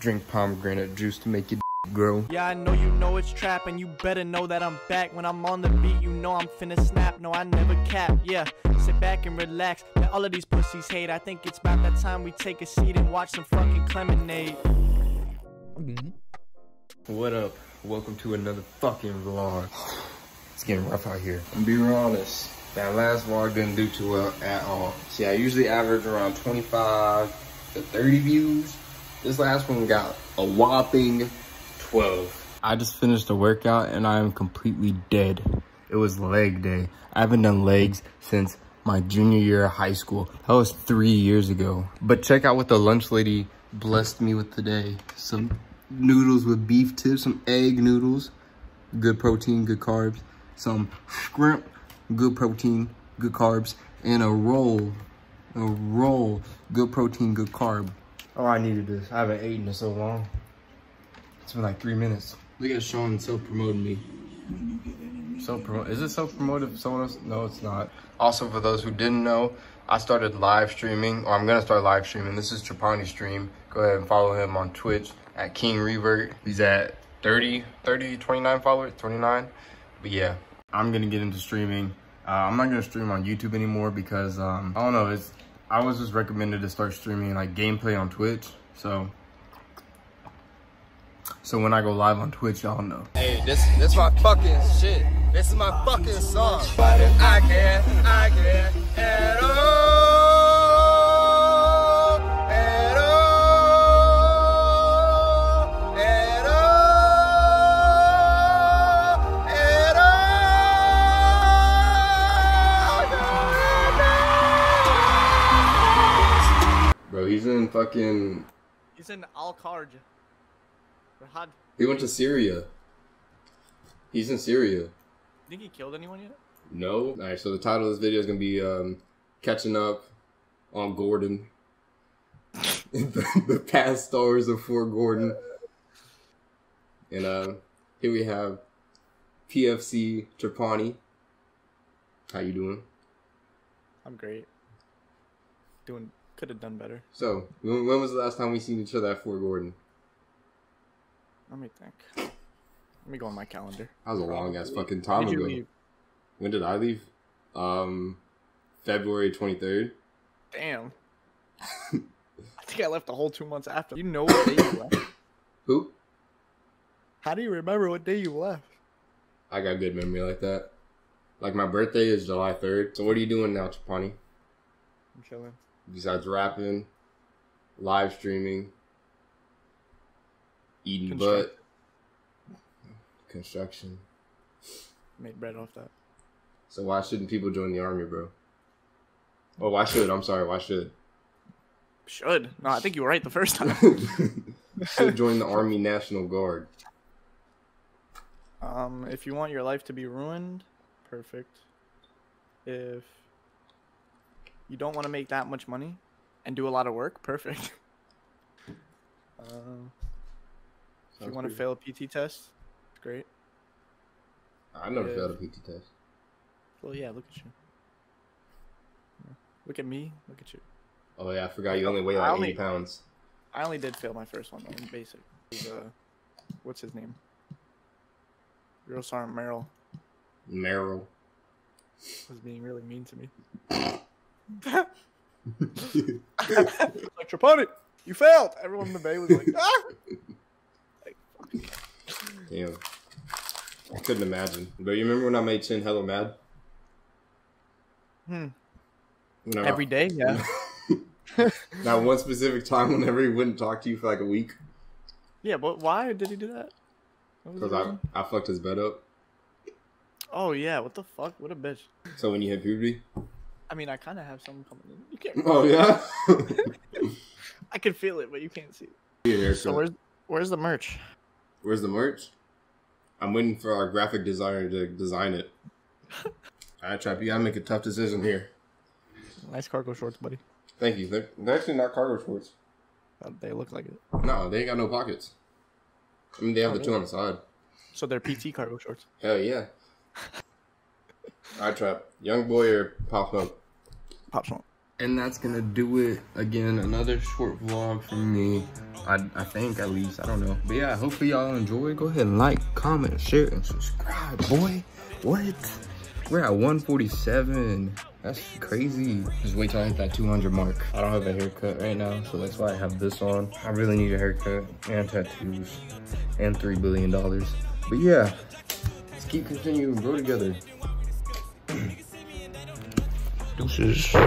Drink pomegranate juice to make your d grow. Yeah, I know you know it's trap, and you better know that I'm back. When I'm on the beat, you know I'm finna snap. No, I never cap, yeah. Sit back and relax. Now all of these pussies hate. I think it's about that time we take a seat and watch some fucking Clemonade. What up? Welcome to another fucking vlog. It's getting rough out here. I'm being honest. That last vlog didn't do too well at all. See, I usually average around 25 to 30 views. This last one got a whopping 12. I just finished a workout and I am completely dead. It was leg day. I haven't done legs since my junior year of high school. That was 3 years ago. But check out what the lunch lady blessed me with today. Some noodles with beef tips, some egg noodles. Good protein, good carbs. Some shrimp, good protein, good carbs. And a roll, good protein, good carb. Oh, I needed this. I haven't eaten in so long. It's been like 3 minutes. Look at Sean self-promoting me. Self-promote? Is it self-promoted for someone else? No, it's not. Also, for those who didn't know, I started live streaming, or I'm gonna start live streaming. This is Trapani Stream. Go ahead and follow him on Twitch at King Revert. He's at 29 followers, 29. But yeah, I'm gonna get into streaming. I'm not gonna stream on YouTube anymore because I don't know. I was just recommended to start streaming like gameplay on Twitch, so when I go live on Twitch, y'all know. Hey, this my fucking shit. This is my fucking song. But if I can't at all, at all, at all, at all. Bro, he's in Al-Kharj. He went to Syria. He's in Syria. Think he killed anyone yet? No. Alright, so the title of this video is gonna be catching up on Gordon. the past stars of Fort Gordon. And here we have PFC Trapani. How you doing? I'm great. Could have done better. So, when was the last time we seen each other at Fort Gordon? Let me think. Let me go on my calendar. That was a long ass fucking time ago. Leave? When did I leave? February 23rd. Damn. I think I left the whole 2 months after. You know what day you left? Who? How do you remember what day you left? I got good memory like that. Like my birthday is July 3rd. So what are you doing now, Trapani? I'm chilling. Besides rapping, live streaming, eating construction. Made bread off that. So why shouldn't people join the army, bro? Oh, why should? I'm sorry, why should? Should. No, I think you were right the first time. Should join the Army National Guard. If you want your life to be ruined, perfect. If you don't want to make that much money and do a lot of work, perfect. If you want to fail a PT test, it's great. I never failed a PT test. Well, yeah, look at you. Yeah. Look at me, look at you. Oh, yeah, I forgot you only weigh like 80 pounds. I only did fail my first one, though, in basic. What's his name? Drill Sergeant Merrill. Merrill. Was being really mean to me. Like, Trapani, you failed. Everyone in the bay was like, ah. Like, fuck. Damn, I couldn't imagine. But you remember when I made Chin hella mad? No. Every day, yeah. Not one specific time. Whenever he wouldn't talk to you for like a week. Yeah, but why did he do that? Because I fucked his bed up. Oh yeah, what the fuck? What a bitch. So when you hit puberty? I mean, I kind of have something coming in. You can't. Oh yeah. I can feel it, but you can't see it. Yeah, so where's the merch? Where's the merch? I'm waiting for our graphic designer to design it. All right, Trap, you gotta make a tough decision here. Nice cargo shorts, buddy. Thank you. They're actually not cargo shorts. They look like it. No, they ain't got no pockets. I mean, they have two on the side. So they're PT cargo shorts. Hell yeah. All right, Trap. Young boy or Pop Smoke? Pop Smoke. And that's gonna do it. Again, another short vlog from me. I think, at least, I don't know. But yeah, hopefully y'all enjoy. Go ahead and like, comment, share, and subscribe, boy. What? We're at 147. That's crazy. Just wait till I hit that 200 mark. I don't have a haircut right now, so that's why I have this on. I really need a haircut and tattoos and $3 billion. But yeah, let's keep continuing to grow together. Deuces.